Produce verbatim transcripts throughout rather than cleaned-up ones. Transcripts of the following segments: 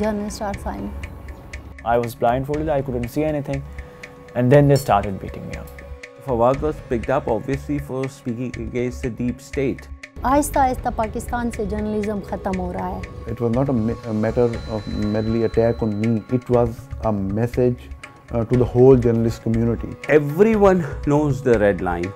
Journalists are fine. I was blindfolded, I couldn't see anything, and then they started beating me up. Fawad was picked up obviously for speaking against the deep state. Ahista ahista Pakistan se journalism khatam ho raha hai. It was not a, a matter of merely attack on me. It was a message uh, to the whole journalist community. Everyone knows the red line.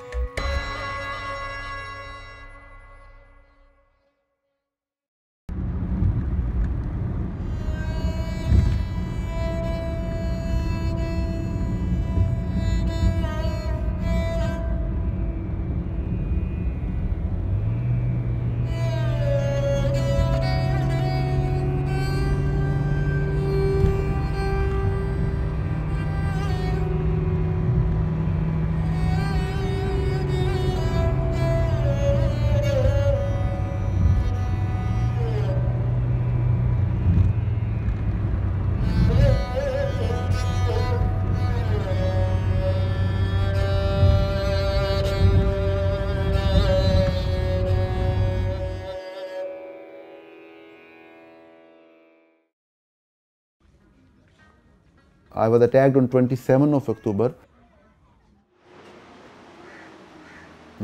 I was attacked on twenty-seventh of October.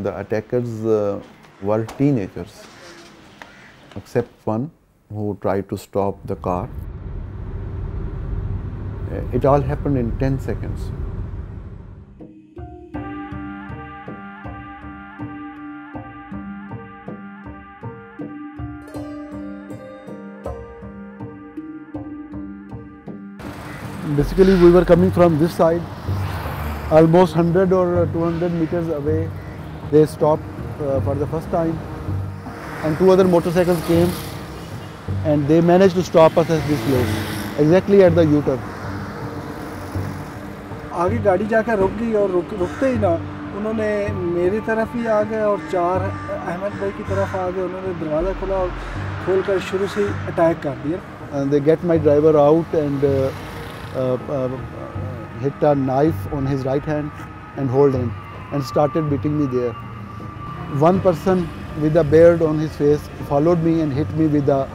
The attackers uh, were teenagers, except one who tried to stop the car. It all happened in ten seconds. Basically, we were coming from this side, almost one hundred or two hundred meters away. They stopped uh, for the first time, and two other motorcycles came, and they managed to stop us at this place, exactly at the U-turn. आगे गाड़ी जाकर रुक गई और रुकते ही ना, उन्होंने मेरी तरफ ही आ गए और चार अहमद भाई की तरफ आ गए. उन्होंने दरवाजा खोला और खोलकर शुरू से अटैक कर दिया. And they get my driver out and uh, Uh, uh, hit a knife on his right hand and hold him and started beating me there. One person with a beard on his face followed me and hit me with a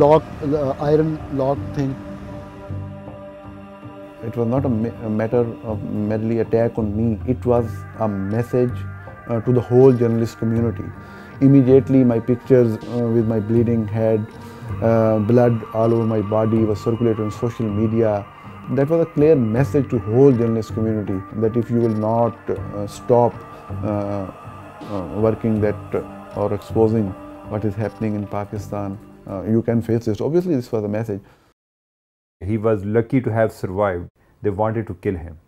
lock, uh, iron lock thing. It was not a, a matter of merely attack on me. It was a message uh, to the whole journalist community. Immediately my pictures uh, with my bleeding head, uh, blood all over my body was circulated on social media. That was a clear message to whole journalist community that if you will not uh, stop uh, uh, working that uh, or exposing what is happening in Pakistan, uh, you can face this. Obviously, this was a message. He was lucky to have survived. They wanted to kill him.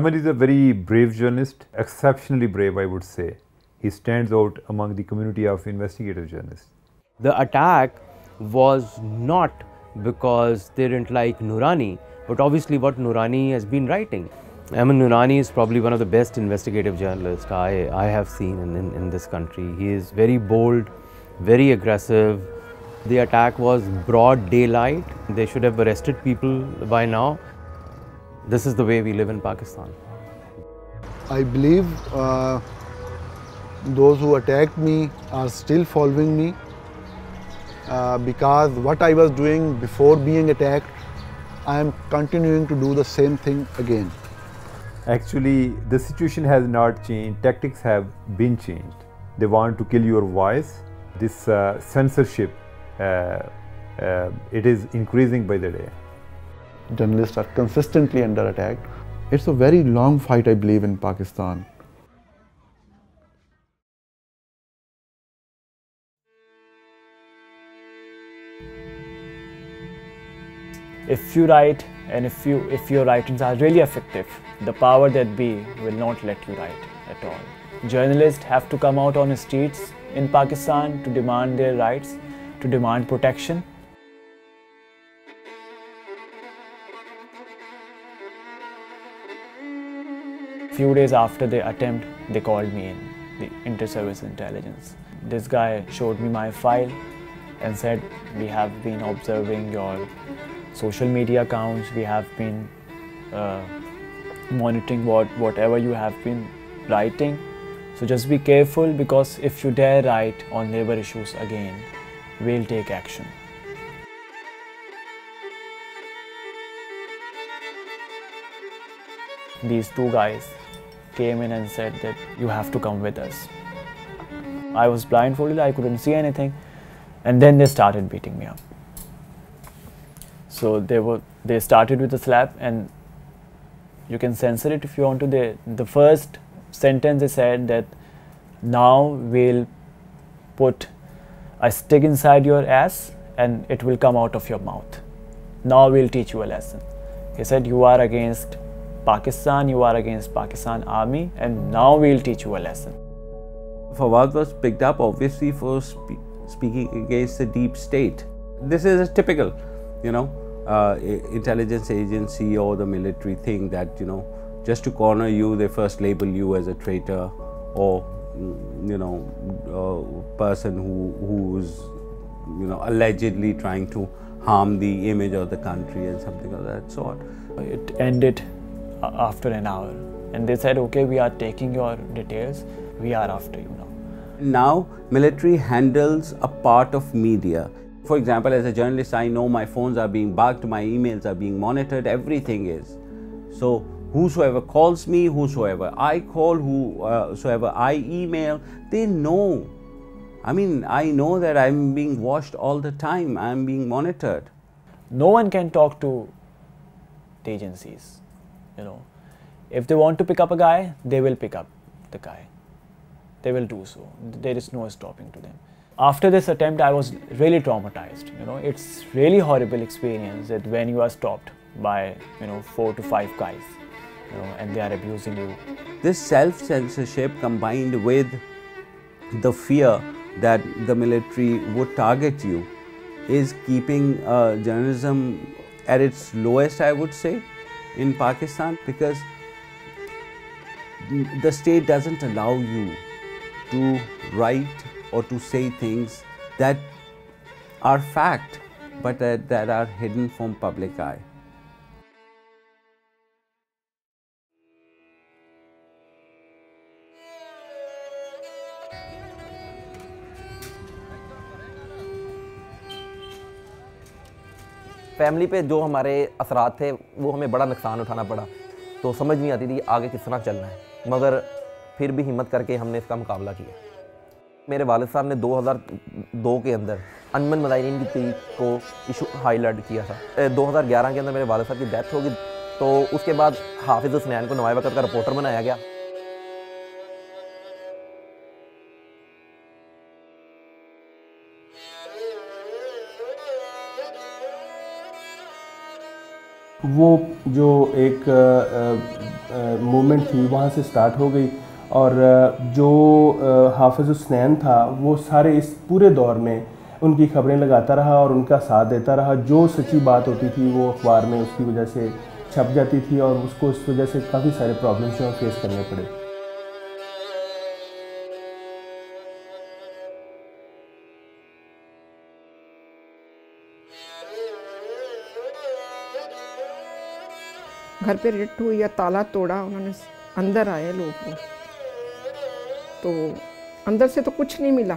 Amin is a very brave journalist, exceptionally brave, I would say. He stands out among the community of investigative journalists. The attack was not because they didn't like Noorani, but obviously what Noorani has been writing. Amin Noorani is probably one of the best investigative journalists I, I have seen in, in, in this country. He is very bold, very aggressive. The attack was broad daylight. They should have arrested people by now. This is the way we live in Pakistan. I believe uh, those who attacked me are still following me uh, because what I was doing before being attacked, I am continuing to do the same thing again. Actually, the situation has not changed. Tactics have been changed. They want to kill your voice. This uh, censorship, uh, uh, it is increasing by the day. Journalists are consistently under attack. It's a very long fight, I believe, in Pakistan. If you write and if, you, if your writings are really effective, the power that be will not let you write at all. Journalists have to come out on the streets in Pakistan to demand their rights, to demand protection. Few days after the attempt, they called me in, the Inter-Service Intelligence. This guy showed me my file and said, "We have been observing your social media accounts, we have been uh, monitoring what whatever you have been writing. So just be careful, because if you dare write on labor issues again, we'll take action." these two guys came in and said that you have to come with us. I was blindfolded, I couldn't see anything, and then they started beating me up. So they were they started with a slap, and you can censor it if you want to. They, the first sentence they said that, now we'll put a stick inside your ass and it will come out of your mouth. Now we'll teach you a lesson. He said, you are against Pakistan, you are against Pakistan army, and now we'll teach you a lesson. Fawad was picked up obviously for spe speaking against the deep state. This is a typical, you know, uh, intelligence agency or the military thing that, you know, just to corner you, they first label you as a traitor or, you know, uh, person who who's, you know, allegedly trying to harm the image of the country and something of that sort. It ended after an hour, and they said, okay, we are taking your details, we are after you now. Now, military handles a part of media. For example, as a journalist, I know my phones are being bugged, my emails are being monitored, everything is. So, whosoever calls me, whosoever I call, whosoever I email, they know. I mean, I know that I'm being watched all the time, I'm being monitored. No one can talk to the agencies, you know. If they want to pick up a guy, they will pick up the guy. They will do so. There is no stopping to them. After this attempt, I was really traumatized, you know. It's really horrible experience that when you are stopped by, you know, four to five guys, you know, and they are abusing you. This self-censorship combined with the fear that the military would target you is keeping uh, journalism at its lowest, I would say, in Pakistan, because the state doesn't allow you to write or to say things that are fact but that, that are hidden from public eye. Family پہ جو ہمارے اثرات تھے وہ ہمیں بڑا نقصان اٹھانا پڑا، تو سمجھ نہیں آتی تھی آگے کس طرح چلنا ہے، مگر پھر بھی ہمت کر کے ہم نے اس کا مقابلہ کیا۔ میرے والد صاحب نے دو ہزار دو کے اندر انمن مظاہرین کی تحریک کو ایشو ہائی لائٹ کیا تھا۔ دو ہزار گیارہ کے اندر میرے والد صاحب کی ڈیتھ ہوگی، تو اس کے بعد حافظ حسنین کو نوائے وقت کا رپورٹر بنایا گیا۔ وہ جو ایک موومنٹ تھی وہاں سے سٹارٹ ہو گئی، اور جو حافظ حسنین تھا وہ سارے اس پورے دور میں ان کی خبریں لگاتا رہا اور ان کا ساتھ دیتا رہا۔ جو سچی بات ہوتی تھی وہ اخبار میں اس کی وجہ سے چھپ جاتی تھی، اور اس کو اس وجہ سے کافی سارے پرابلمس جو فیس کرنے پڑے۔ گھر پہ رٹ ہوئی یا تالا توڑا، انہوں نے اندر آئے لوگ، تو اندر سے تو کچھ نہیں ملا،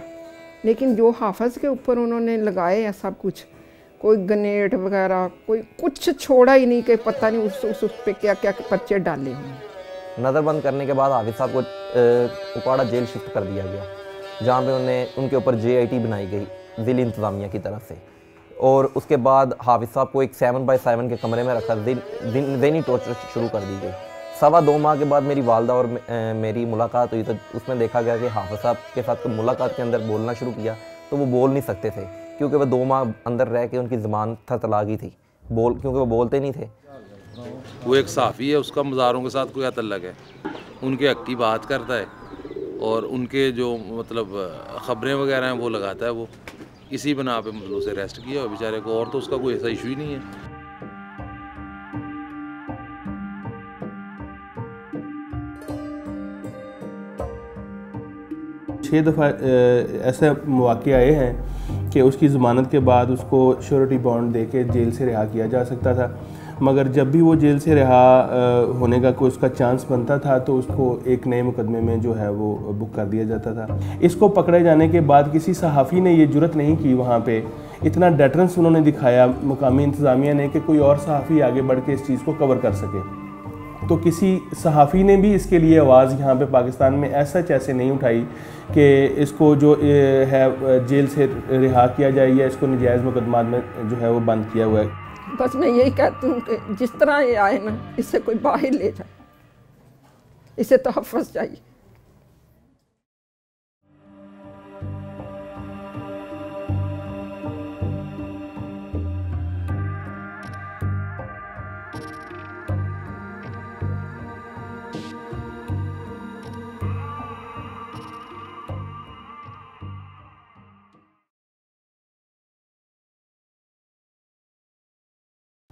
لیکن جو حافظ کے اوپر انہوں نے لگائے یا سب کچھ، کوئی گنیٹ وغیرہ، کوئی کچھ چھوڑا ہی نہیں کہ پتہ نہیں اس اس, اس پہ کیا کیا پرچے ڈالے ہوں۔ نظر بند کرنے کے بعد حافظ صاحب کو کپواڑہ جیل شفٹ کر دیا گیا، جہاں پہ انہوں نے ان کے اوپر جے آئی ٹی بنائی گئی ضلع انتظامیہ کی طرف سے، اور اس کے بعد حافظ صاحب کو ایک سیون بائی سیون کے کمرے میں رکھا، ذہنی ٹورچر شروع کر دی گئی۔ سوا دو ماہ کے بعد میری والدہ اور میری ملاقات ہوئی، تو اس میں دیکھا گیا کہ حافظ صاحب کے ساتھ ملاقات کے اندر بولنا شروع کیا، تو وہ بول نہیں سکتے تھے کیونکہ وہ دو ماہ اندر رہ کے ان کی زبان تھرتلا گئی تھی، بول کیونکہ وہ بولتے نہیں تھے۔ وہ ایک صحافی ہے، اس کا مزاروں کے ساتھ کوئی تعلق ہے، ان کے حق کی بات کرتا ہے اور ان کے جو مطلب خبریں وغیرہ ہیں وہ لگاتا ہے، وہ اسی بنا پہ مطلب اسے ریسٹ کیا اور بیچارے کو، اور تو اس کا کوئی ایسا ایشو ہی نہیں ہے۔ چھ دفعہ ایسے مواقع آئے ہیں کہ اس کی ضمانت کے بعد اس کو شیورٹی بانڈ دے کے جیل سے رہا کیا جا سکتا تھا، مگر جب بھی وہ جیل سے رہا ہونے کا کوئی اس کا چانس بنتا تھا تو اس کو ایک نئے مقدمے میں جو ہے وہ بک کر دیا جاتا تھا۔ اس کو پکڑے جانے کے بعد کسی صحافی نے یہ جرت نہیں کی، وہاں پہ اتنا ڈیٹرنس انہوں نے دکھایا مقامی انتظامیہ نے کہ کوئی اور صحافی آگے بڑھ کے اس چیز کو کور کر سکے۔ تو کسی صحافی نے بھی اس کے لیے آواز یہاں پہ پاکستان میں ایسا چیسے نہیں اٹھائی کہ اس کو جو ہے جیل سے رہا کیا جائے یا اس کو نجائز مقدمات میں جو ہے وہ بند کیا ہوا ہے. بس میں یہی کہتی ہوں کہ جس طرح یہ آئے نا اسے کوئی باہر لے جائے، اسے تحفظ چاہیے.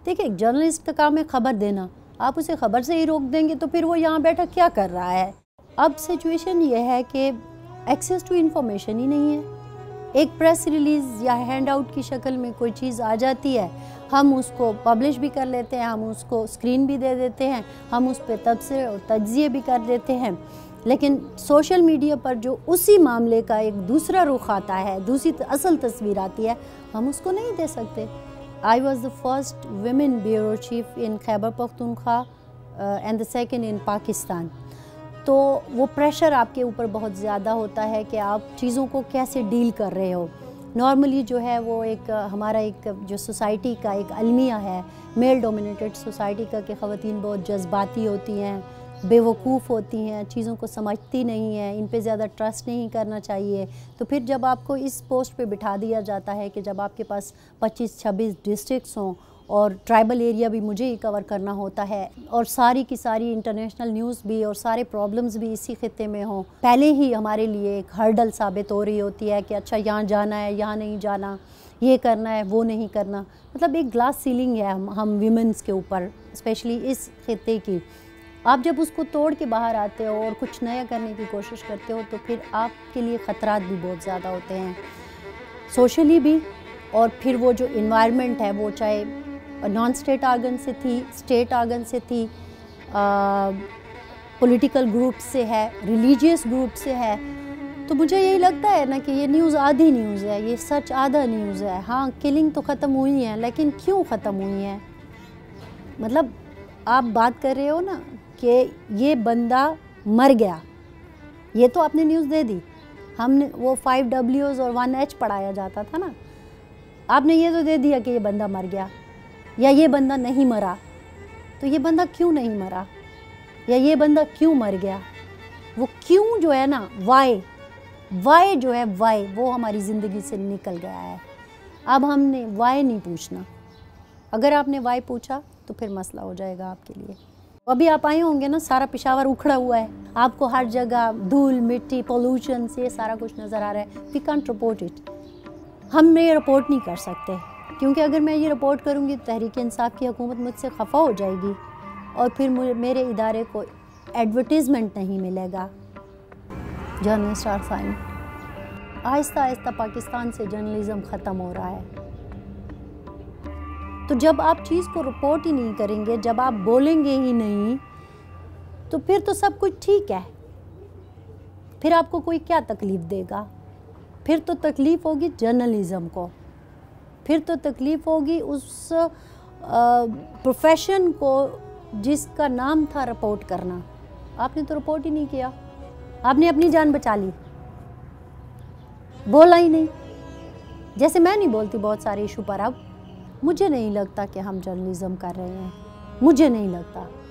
ٹھیک ہے، جرنلسٹ کا کام ہے خبر دینا، آپ اسے خبر سے ہی روک دیں گے تو پھر وہ یہاں بیٹھا کیا کر رہا ہے. اب سچویشن یہ ہے کہ ایکسیس ٹو انفارمیشن ہی نہیں ہے. ایک پریس ریلیز یا ہینڈ آؤٹ کی شکل میں کوئی چیز آ جاتی ہے، ہم اس کو پبلش بھی کر لیتے ہیں، ہم اس کو اسکرین بھی دے دیتے ہیں، ہم اس پہ تبصرے اور تجزیے بھی کر دیتے ہیں. لیکن سوشل میڈیا پر جو اسی معاملے کا ایک دوسرا رخ آتا ہے، دوسری اصل تصویر آتی ہے، ہم اس کو نہیں دے سکتے. I was the first women bureau chief in Khyber Pakhtunkhwa uh, and the second in Pakistan. تو وہ پریشر آپ کے اوپر بہت زیادہ ہوتا ہے کہ آپ چیزوں کو کیسے ڈیل کر رہے ہو. نارملی جو ہے وہ ایک ہمارا ایک جو سوسائٹی کا ایک المیہ ہے میل ڈومینیٹڈ سوسائٹی کا، کہ خواتین بہت جذباتی ہوتی ہیں، بے وقوف ہوتی ہیں، چیزوں کو سمجھتی نہیں ہیں، ان پہ زیادہ ٹرسٹ نہیں کرنا چاہیے. تو پھر جب آپ کو اس پوسٹ پہ بٹھا دیا جاتا ہے کہ جب آپ کے پاس پچیس چھبیس ڈسٹرکٹس ہوں اور ٹرائبل ایریا بھی مجھے ہی کور کرنا ہوتا ہے اور ساری کی ساری انٹرنیشنل نیوز بھی اور سارے پرابلمز بھی اسی خطے میں ہوں، پہلے ہی ہمارے لیے ایک ہرڈل ثابت ہو رہی ہوتی ہے کہ اچھا یہاں جانا ہے، یہاں نہیں جانا، یہ کرنا ہے، وہ نہیں کرنا. مطلب ایک گلاس سیلنگ ہے ہم ویمنس کے اوپر، اسپیشلی اس خطے کی. آپ جب اس کو توڑ کے باہر آتے ہو اور کچھ نیا کرنے کی کوشش کرتے ہو تو پھر آپ کے لیے خطرات بھی بہت زیادہ ہوتے ہیں، سوشلی بھی. اور پھر وہ جو انوائرمنٹ ہے وہ چاہے نان اسٹیٹ آرگن سے تھی، اسٹیٹ آرگن سے تھی، پولیٹیکل گروپ سے ہے، ریلیجیس گروپ سے ہے. تو مجھے یہی لگتا ہے نا کہ یہ نیوز آدھی نیوز ہے، یہ سچ آدھا نیوز ہے. ہاں کلنگ تو ختم ہوئی ہیں، لیکن کیوں ختم ہوئی ہیں؟ مطلب آپ بات کر رہے ہو نا کہ یہ بندہ مر گیا، یہ تو آپ نے نیوز دے دی. ہم نے وہ فائیو ڈبلیوز اور ون ایچ پڑھایا جاتا تھا نا، آپ نے یہ تو دے دیا کہ یہ بندہ مر گیا یا یہ بندہ نہیں مرا. تو یہ بندہ کیوں نہیں مرا یا یہ بندہ کیوں مر گیا، وہ کیوں جو ہے نا وائی وائی جو ہے وائی وہ ہماری زندگی سے نکل گیا ہے. اب ہم نے وائی نہیں پوچھنا. اگر آپ نے وائی پوچھا تو پھر مسئلہ ہو جائے گا آپ کے لیے. ابھی آپ آئے ہوں گے نا، سارا پشاور اکھڑا ہوا ہے، آپ کو ہر جگہ دھول مٹی پولوشن سے سارا کچھ نظر آ رہا ہے. وی کانٹ رپورٹ اٹ، ہم یہ رپورٹ نہیں کر سکتے، کیونکہ اگر میں یہ رپورٹ کروں گی تو تحریک انصاف کی حکومت مجھ سے خفا ہو جائے گی اور پھر میرے ادارے کو ایڈورٹیزمنٹ نہیں ملے گا. Journalist are fine. آہستہ آہستہ پاکستان سے جرنلزم ختم ہو رہا ہے. تو جب آپ چیز کو رپورٹ ہی نہیں کریں گے، جب آپ بولیں گے ہی نہیں، تو پھر تو سب کچھ ٹھیک ہے. پھر آپ کو کوئی کیا تکلیف دے گا؟ پھر تو تکلیف ہوگی جرنلزم کو، پھر تو تکلیف ہوگی اس پروفیشن کو جس کا نام تھا رپورٹ کرنا. آپ نے تو رپورٹ ہی نہیں کیا، آپ نے اپنی جان بچا لی، بولا ہی نہیں. جیسے میں نہیں بولتی بہت سارے ایشو پر. اب مجھے نہیں لگتا کہ ہم جرنلزم کر رہے ہیں، مجھے نہیں لگتا.